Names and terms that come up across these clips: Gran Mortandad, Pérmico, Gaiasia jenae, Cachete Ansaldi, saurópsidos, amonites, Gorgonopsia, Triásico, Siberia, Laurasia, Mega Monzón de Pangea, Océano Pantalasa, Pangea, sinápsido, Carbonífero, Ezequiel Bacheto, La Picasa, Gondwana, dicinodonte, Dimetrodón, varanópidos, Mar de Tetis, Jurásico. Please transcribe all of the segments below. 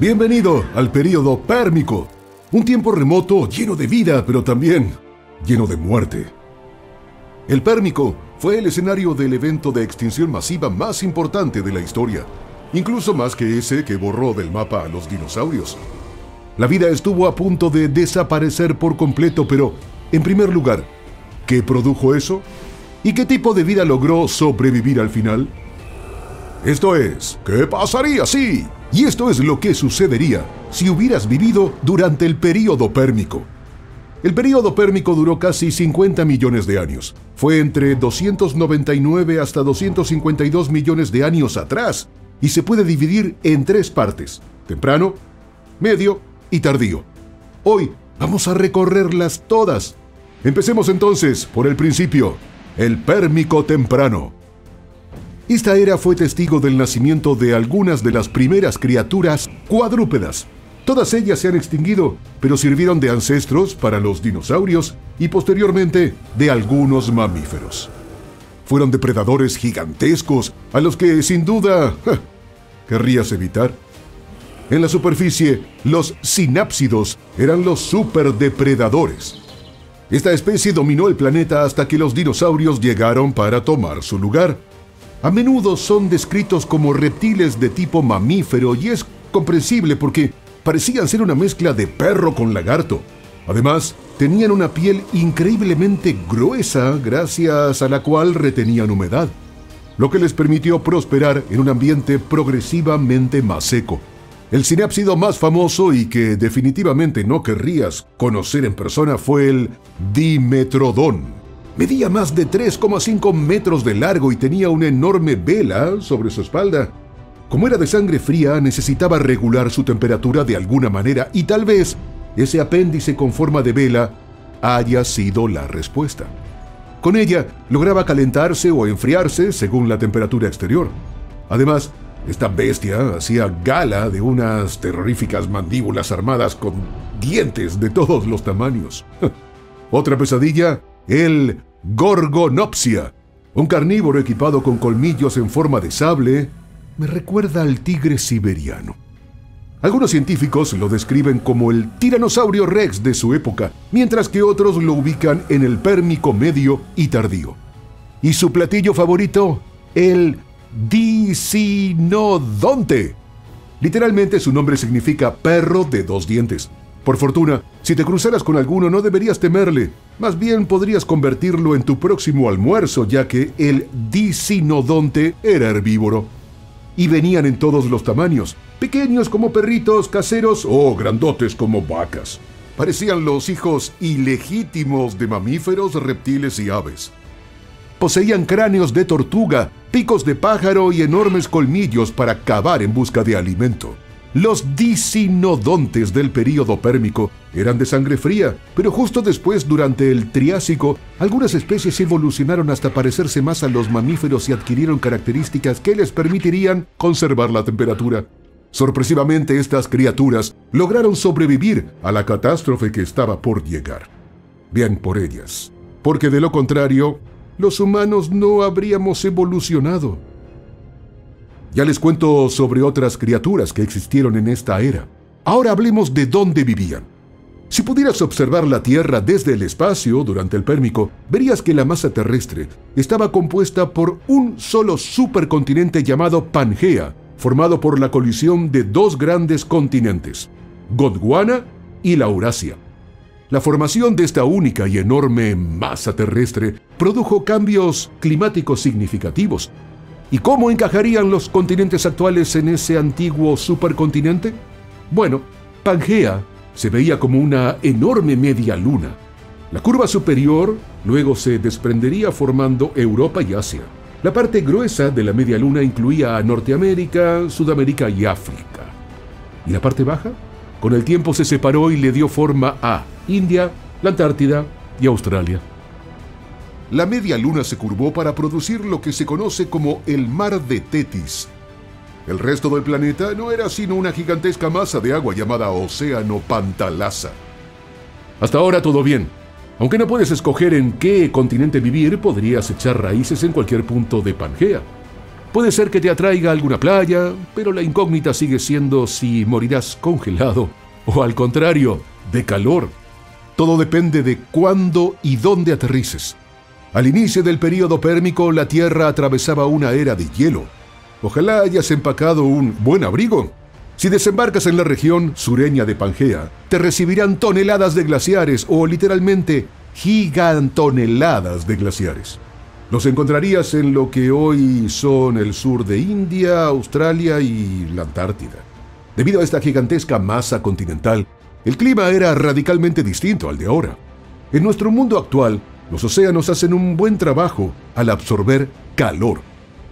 Bienvenido al período Pérmico, un tiempo remoto lleno de vida, pero también lleno de muerte. El Pérmico fue el escenario del evento de extinción masiva más importante de la historia, incluso más que ese que borró del mapa a los dinosaurios. La vida estuvo a punto de desaparecer por completo, pero, en primer lugar, ¿qué produjo eso? ¿Y qué tipo de vida logró sobrevivir al final? Esto es, ¿qué pasaría si? Y esto es lo que sucedería si hubieras vivido durante el período Pérmico. El período Pérmico duró casi 50 millones de años. Fue entre 299 hasta 252 millones de años atrás y se puede dividir en tres partes: temprano, medio y tardío. Hoy vamos a recorrerlas todas. Empecemos entonces por el principio, el Pérmico temprano. Esta era fue testigo del nacimiento de algunas de las primeras criaturas cuadrúpedas. Todas ellas se han extinguido, pero sirvieron de ancestros para los dinosaurios y posteriormente de algunos mamíferos. Fueron depredadores gigantescos a los que, sin duda, querrías evitar. En la superficie, los sinápsidos eran los superdepredadores. Esta especie dominó el planeta hasta que los dinosaurios llegaron para tomar su lugar. A menudo son descritos como reptiles de tipo mamífero y es comprensible porque parecían ser una mezcla de perro con lagarto. Además, tenían una piel increíblemente gruesa gracias a la cual retenían humedad, lo que les permitió prosperar en un ambiente progresivamente más seco. El sinápsido más famoso y que definitivamente no querrías conocer en persona fue el Dimetrodón. Medía más de 3,5 metros de largo y tenía una enorme vela sobre su espalda. Como era de sangre fría, necesitaba regular su temperatura de alguna manera y tal vez ese apéndice con forma de vela haya sido la respuesta. Con ella lograba calentarse o enfriarse según la temperatura exterior. Además, esta bestia hacía gala de unas terroríficas mandíbulas armadas con dientes de todos los tamaños. Otra pesadilla, el Gorgonopsia, un carnívoro equipado con colmillos en forma de sable, me recuerda al tigre siberiano. Algunos científicos lo describen como el tiranosaurio rex de su época, mientras que otros lo ubican en el Pérmico medio y tardío. Y su platillo favorito, el dicinodonte. Literalmente su nombre significa perro de dos dientes. Por fortuna, si te cruzaras con alguno no deberías temerle, más bien podrías convertirlo en tu próximo almuerzo, ya que el dicinodonte era herbívoro. Y venían en todos los tamaños, pequeños como perritos caseros o grandotes como vacas. Parecían los hijos ilegítimos de mamíferos, reptiles y aves. Poseían cráneos de tortuga, picos de pájaro y enormes colmillos para cavar en busca de alimento. Los dicinodontes del período Pérmico eran de sangre fría, pero justo después, durante el Triásico, algunas especies evolucionaron hasta parecerse más a los mamíferos y adquirieron características que les permitirían conservar la temperatura. Sorpresivamente, estas criaturas lograron sobrevivir a la catástrofe que estaba por llegar. Bien por ellas, porque de lo contrario, los humanos no habríamos evolucionado. Ya les cuento sobre otras criaturas que existieron en esta era. Ahora hablemos de dónde vivían. Si pudieras observar la Tierra desde el espacio durante el Pérmico, verías que la masa terrestre estaba compuesta por un solo supercontinente llamado Pangea, formado por la colisión de dos grandes continentes, Gondwana y Laurasia. La formación de esta única y enorme masa terrestre produjo cambios climáticos significativos. ¿Y cómo encajarían los continentes actuales en ese antiguo supercontinente? Bueno, Pangea se veía como una enorme media luna. La curva superior luego se desprendería formando Europa y Asia. La parte gruesa de la media luna incluía a Norteamérica, Sudamérica y África. ¿Y la parte baja? Con el tiempo se separó y le dio forma a India, la Antártida y Australia. La media luna se curvó para producir lo que se conoce como el Mar de Tetis. El resto del planeta no era sino una gigantesca masa de agua llamada Océano Pantalasa. Hasta ahora todo bien. Aunque no puedes escoger en qué continente vivir, podrías echar raíces en cualquier punto de Pangea. Puede ser que te atraiga alguna playa, pero la incógnita sigue siendo si morirás congelado o, al contrario, de calor. Todo depende de cuándo y dónde aterrices. Al inicio del período pérmico, la Tierra atravesaba una era de hielo. Ojalá hayas empacado un buen abrigo. Si desembarcas en la región sureña de Pangea, te recibirán toneladas de glaciares o, literalmente, gigantoneladas de glaciares. Los encontrarías en lo que hoy son el sur de India, Australia y la Antártida. Debido a esta gigantesca masa continental, el clima era radicalmente distinto al de ahora. En nuestro mundo actual, los océanos hacen un buen trabajo al absorber calor.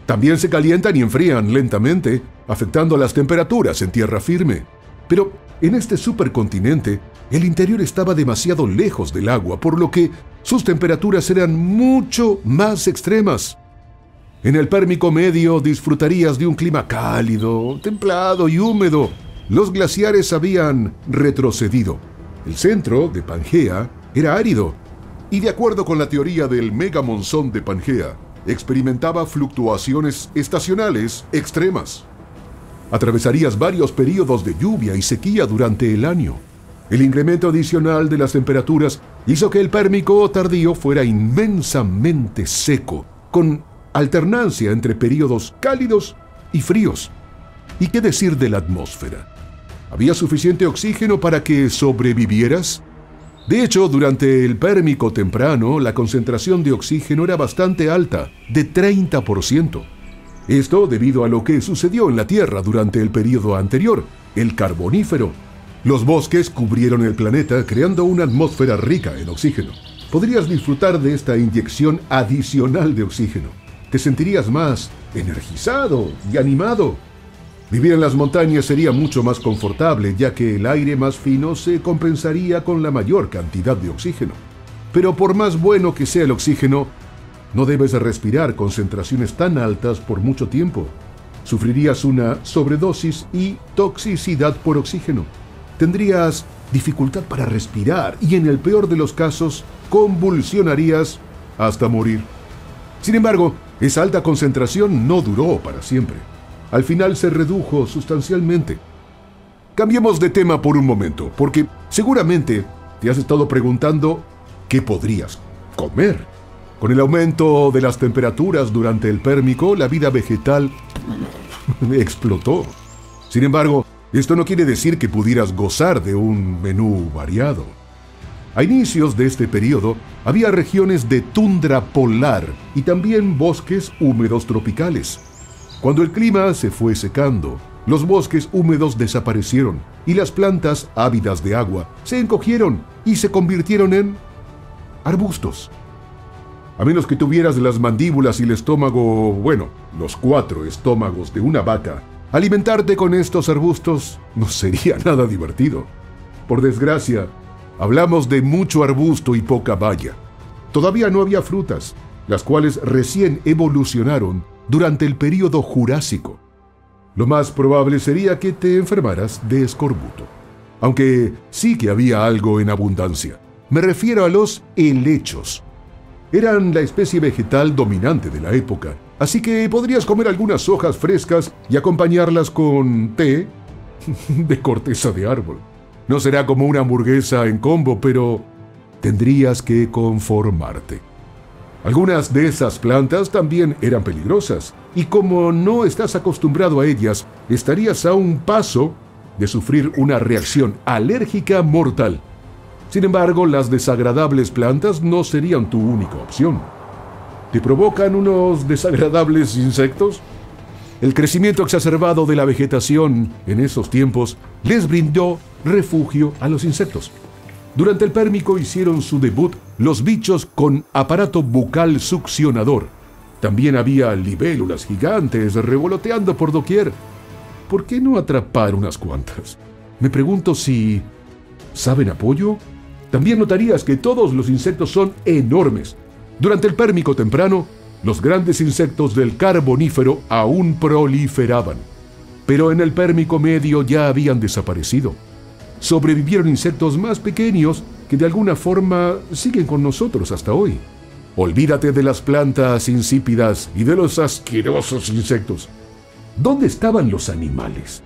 También se calientan y enfrían lentamente, afectando las temperaturas en tierra firme. Pero en este supercontinente, el interior estaba demasiado lejos del agua, por lo que sus temperaturas eran mucho más extremas. En el Pérmico medio disfrutarías de un clima cálido, templado y húmedo. Los glaciares habían retrocedido. El centro de Pangea era árido y, de acuerdo con la teoría del Mega Monzón de Pangea, experimentaba fluctuaciones estacionales extremas. Atravesarías varios períodos de lluvia y sequía durante el año. El incremento adicional de las temperaturas hizo que el Pérmico tardío fuera inmensamente seco, con alternancia entre períodos cálidos y fríos. ¿Y qué decir de la atmósfera? ¿Había suficiente oxígeno para que sobrevivieras? De hecho, durante el Pérmico temprano, la concentración de oxígeno era bastante alta, de 30%. Esto debido a lo que sucedió en la Tierra durante el período anterior, el Carbonífero. Los bosques cubrieron el planeta, creando una atmósfera rica en oxígeno. Podrías disfrutar de esta inyección adicional de oxígeno. Te sentirías más energizado y animado. Vivir en las montañas sería mucho más confortable, ya que el aire más fino se compensaría con la mayor cantidad de oxígeno. Pero por más bueno que sea el oxígeno, no debes respirar concentraciones tan altas por mucho tiempo. Sufrirías una sobredosis y toxicidad por oxígeno. Tendrías dificultad para respirar y, en el peor de los casos, convulsionarías hasta morir. Sin embargo, esa alta concentración no duró para siempre. Al final se redujo sustancialmente. Cambiemos de tema por un momento, porque seguramente te has estado preguntando qué podrías comer. Con el aumento de las temperaturas durante el Pérmico, la vida vegetal explotó. Sin embargo, esto no quiere decir que pudieras gozar de un menú variado. A inicios de este período, había regiones de tundra polar y también bosques húmedos tropicales. Cuando el clima se fue secando, los bosques húmedos desaparecieron y las plantas ávidas de agua se encogieron y se convirtieron en arbustos. A menos que tuvieras las mandíbulas y el estómago, bueno, los 4 estómagos de una vaca, alimentarte con estos arbustos no sería nada divertido. Por desgracia, hablamos de mucho arbusto y poca valla. Todavía no había frutas, las cuales recién evolucionaron durante el período Jurásico. Lo más probable sería que te enfermaras de escorbuto, aunque sí que había algo en abundancia. Me refiero a los helechos. Eran la especie vegetal dominante de la época, así que podrías comer algunas hojas frescas y acompañarlas con té de corteza de árbol. No será como una hamburguesa en combo, pero tendrías que conformarte. Algunas de esas plantas también eran peligrosas, y como no estás acostumbrado a ellas, estarías a un paso de sufrir una reacción alérgica mortal. Sin embargo, las desagradables plantas no serían tu única opción. ¿Te provocan unos desagradables insectos? El crecimiento exacerbado de la vegetación en esos tiempos les brindó refugio a los insectos. Durante el Pérmico hicieron su debut los bichos con aparato bucal succionador. También había libélulas gigantes revoloteando por doquier. ¿Por qué no atrapar unas cuantas? Me pregunto si saben a pollo. También notarías que todos los insectos son enormes. Durante el Pérmico temprano, los grandes insectos del Carbonífero aún proliferaban, pero en el Pérmico medio ya habían desaparecido. Sobrevivieron insectos más pequeños que de alguna forma siguen con nosotros hasta hoy. Olvídate de las plantas insípidas y de los asquerosos insectos. ¿Dónde estaban los animales?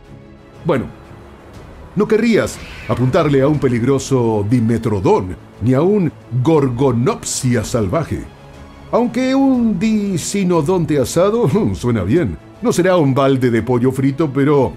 Bueno, no querrías apuntarle a un peligroso Dimetrodón ni a un Gorgonopsia salvaje. Aunque un dicinodonte asado suena bien. No será un balde de pollo frito, pero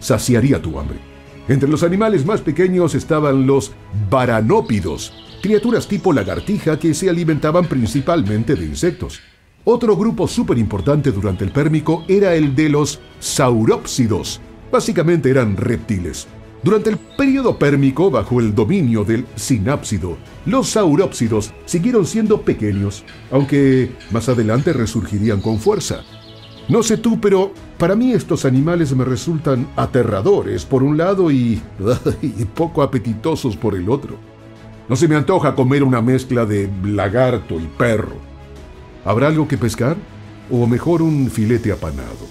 saciaría tu hambre. Entre los animales más pequeños estaban los varanópidos, criaturas tipo lagartija que se alimentaban principalmente de insectos. Otro grupo súper importante durante el Pérmico era el de los saurópsidos. Básicamente eran reptiles. Durante el período Pérmico, bajo el dominio del sinápsido, los saurópsidos siguieron siendo pequeños, aunque más adelante resurgirían con fuerza. No sé tú, pero para mí estos animales me resultan aterradores por un lado y poco apetitosos por el otro. No se me antoja comer una mezcla de lagarto y perro. ¿Habrá algo que pescar? O mejor, un filete apanado.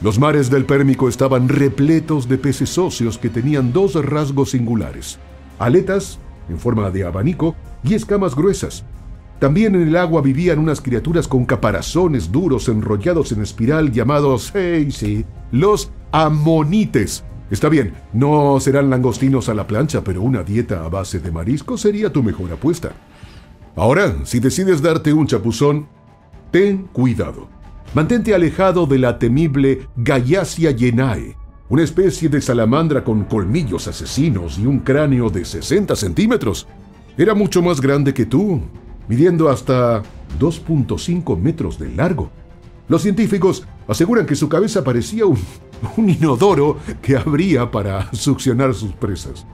Los mares del Pérmico estaban repletos de peces óseos que tenían dos rasgos singulares: aletas, en forma de abanico, y escamas gruesas. También en el agua vivían unas criaturas con caparazones duros enrollados en espiral llamados, los amonites. Está bien, no serán langostinos a la plancha, pero una dieta a base de marisco sería tu mejor apuesta. Ahora, si decides darte un chapuzón, ten cuidado. Mantente alejado de la temible Gaiasia jenae, una especie de salamandra con colmillos asesinos y un cráneo de 60 centímetros. Era mucho más grande que tú, midiendo hasta 2.5 metros de largo. Los científicos aseguran que su cabeza parecía un inodoro que abría para succionar sus presas.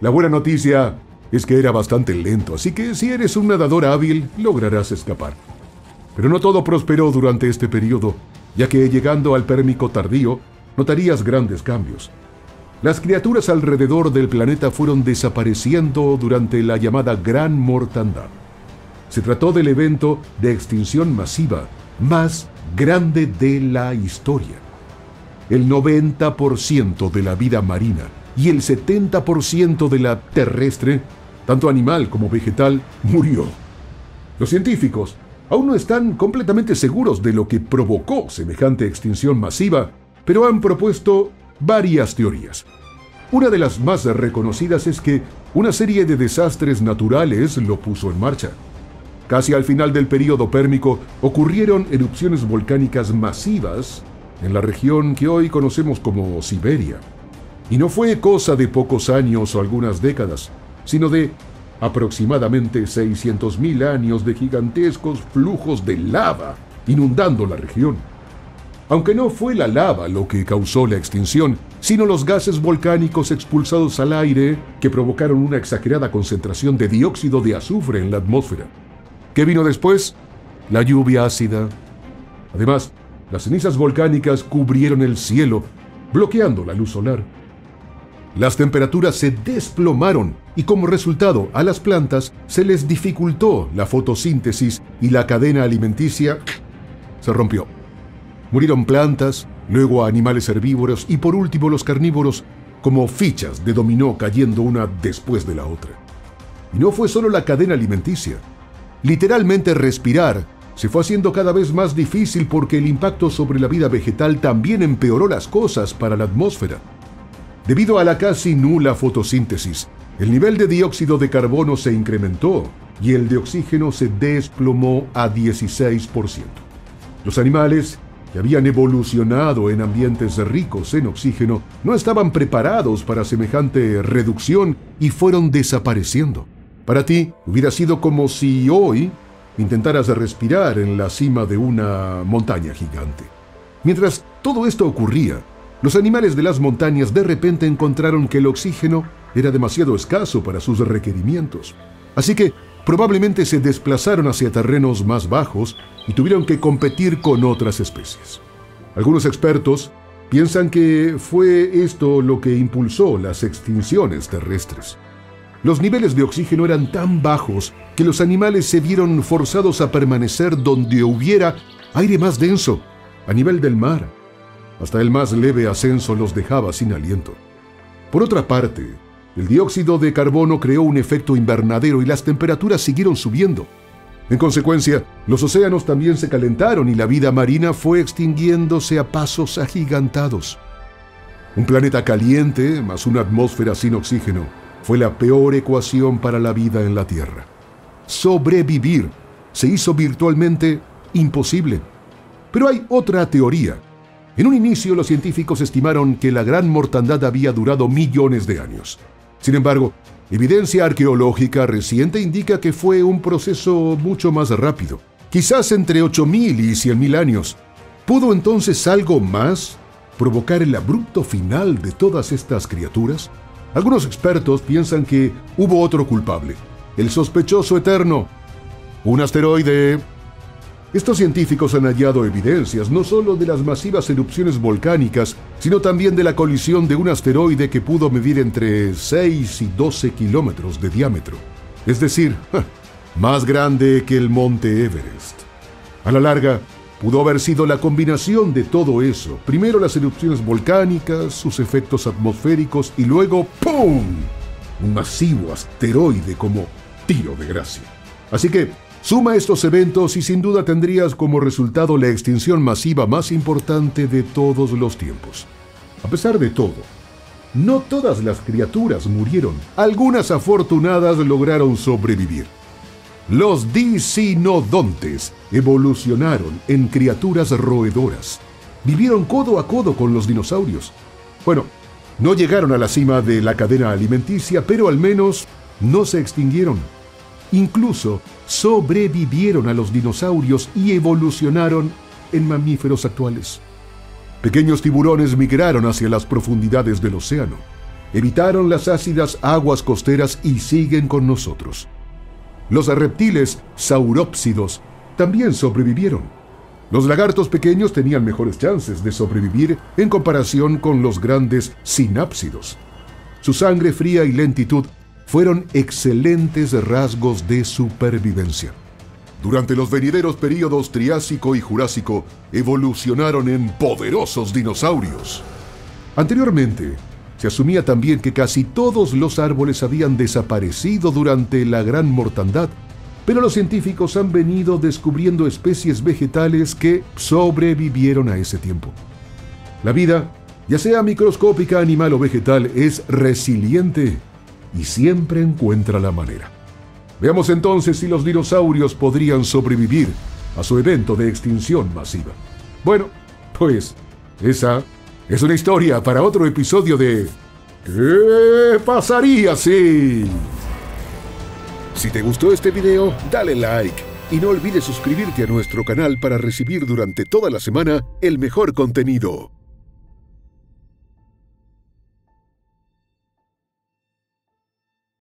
La buena noticia es que era bastante lento, así que si eres un nadador hábil, lograrás escapar. Pero no todo prosperó durante este periodo, ya que llegando al Pérmico tardío, notarías grandes cambios. Las criaturas alrededor del planeta fueron desapareciendo durante la llamada Gran Mortandad. Se trató del evento de extinción masiva más grande de la historia. El 90% de la vida marina y el 70% de la terrestre, tanto animal como vegetal, murió. Los científicos aún no están completamente seguros de lo que provocó semejante extinción masiva, pero han propuesto varias teorías. Una de las más reconocidas es que una serie de desastres naturales lo puso en marcha. Casi al final del período Pérmico ocurrieron erupciones volcánicas masivas en la región que hoy conocemos como Siberia. Y no fue cosa de pocos años o algunas décadas, sino de aproximadamente 600.000 años de gigantescos flujos de lava inundando la región. Aunque no fue la lava lo que causó la extinción, sino los gases volcánicos expulsados al aire que provocaron una exagerada concentración de dióxido de azufre en la atmósfera. ¿Qué vino después? La lluvia ácida. Además, las cenizas volcánicas cubrieron el cielo, bloqueando la luz solar. Las temperaturas se desplomaron y como resultado a las plantas se les dificultó la fotosíntesis y la cadena alimenticia se rompió. Murieron plantas, luego animales herbívoros y por último los carnívoros, como fichas de dominó cayendo una después de la otra. Y no fue solo la cadena alimenticia. Literalmente respirar se fue haciendo cada vez más difícil porque el impacto sobre la vida vegetal también empeoró las cosas para la atmósfera. Debido a la casi nula fotosíntesis, el nivel de dióxido de carbono se incrementó y el de oxígeno se desplomó a 16%. Los animales, que habían evolucionado en ambientes ricos en oxígeno, no estaban preparados para semejante reducción y fueron desapareciendo. Para ti, hubiera sido como si hoy intentaras respirar en la cima de una montaña gigante. Mientras todo esto ocurría, los animales de las montañas de repente encontraron que el oxígeno era demasiado escaso para sus requerimientos. Así que probablemente se desplazaron hacia terrenos más bajos y tuvieron que competir con otras especies. Algunos expertos piensan que fue esto lo que impulsó las extinciones terrestres. Los niveles de oxígeno eran tan bajos que los animales se vieron forzados a permanecer donde hubiera aire más denso, a nivel del mar. Hasta el más leve ascenso los dejaba sin aliento. Por otra parte, el dióxido de carbono creó un efecto invernadero y las temperaturas siguieron subiendo. En consecuencia, los océanos también se calentaron y la vida marina fue extinguiéndose a pasos agigantados. Un planeta caliente más una atmósfera sin oxígeno fue la peor ecuación para la vida en la Tierra. Sobrevivir se hizo virtualmente imposible. Pero hay otra teoría. En un inicio, los científicos estimaron que la Gran Mortandad había durado millones de años. Sin embargo, evidencia arqueológica reciente indica que fue un proceso mucho más rápido, quizás entre 8.000 y 100.000 años. ¿Pudo entonces algo más provocar el abrupto final de todas estas criaturas? Algunos expertos piensan que hubo otro culpable, el sospechoso eterno, un asteroide. Estos científicos han hallado evidencias no solo de las masivas erupciones volcánicas, sino también de la colisión de un asteroide que pudo medir entre 6 y 12 kilómetros de diámetro. Es decir, más grande que el monte Everest. A la larga, pudo haber sido la combinación de todo eso. Primero las erupciones volcánicas, sus efectos atmosféricos y luego ¡pum! Un masivo asteroide como tiro de gracia. Así que, suma estos eventos y sin duda tendrías como resultado la extinción masiva más importante de todos los tiempos. A pesar de todo, no todas las criaturas murieron. Algunas afortunadas lograron sobrevivir. Los dicinodontes evolucionaron en criaturas roedoras. Vivieron codo a codo con los dinosaurios. Bueno, no llegaron a la cima de la cadena alimenticia, pero al menos no se extinguieron. Incluso sobrevivieron a los dinosaurios y evolucionaron en mamíferos actuales. Pequeños tiburones migraron hacia las profundidades del océano, evitaron las ácidas aguas costeras y siguen con nosotros. Los reptiles saurópsidos también sobrevivieron. Los lagartos pequeños tenían mejores chances de sobrevivir en comparación con los grandes sinápsidos. Su sangre fría y lentitud fueron excelentes rasgos de supervivencia. Durante los venideros períodos Triásico y Jurásico, evolucionaron en poderosos dinosaurios. Anteriormente, se asumía también que casi todos los árboles habían desaparecido durante la Gran Mortandad, pero los científicos han venido descubriendo especies vegetales que sobrevivieron a ese tiempo. La vida, ya sea microscópica, animal o vegetal, es resiliente y siempre encuentra la manera. Veamos entonces si los dinosaurios podrían sobrevivir a su evento de extinción masiva. Bueno, pues esa es una historia para otro episodio de ¿Qué pasaría si? Si te gustó este video, dale like y no olvides suscribirte a nuestro canal para recibir durante toda la semana el mejor contenido.